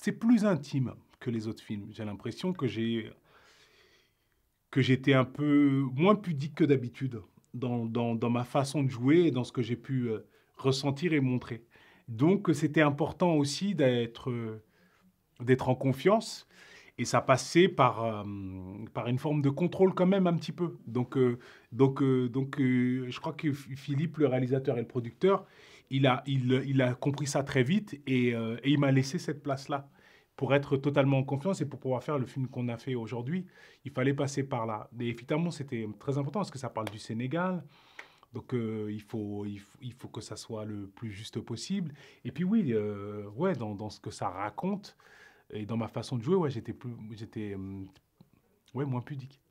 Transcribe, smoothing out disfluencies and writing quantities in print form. C'est plus intime que les autres films. J'ai l'impression que j'étais un peu moins pudique que d'habitude dans ma façon de jouer et dans ce que j'ai pu ressentir et montrer. Donc, c'était important aussi d'être en confiance. Et ça passait par une forme de contrôle quand même un petit peu. Donc, je crois que Philippe, le réalisateur et le producteur, il a compris ça très vite et il m'a laissé cette place-là. Pour être totalement en confiance et pour pouvoir faire le film qu'on a fait aujourd'hui, il fallait passer par là. Et évidemment, c'était très important parce que ça parle du Sénégal. Donc, il faut que ça soit le plus juste possible. Et puis oui, ouais, dans ce que ça raconte, et dans ma façon de jouer, ouais, j'étais moins pudique.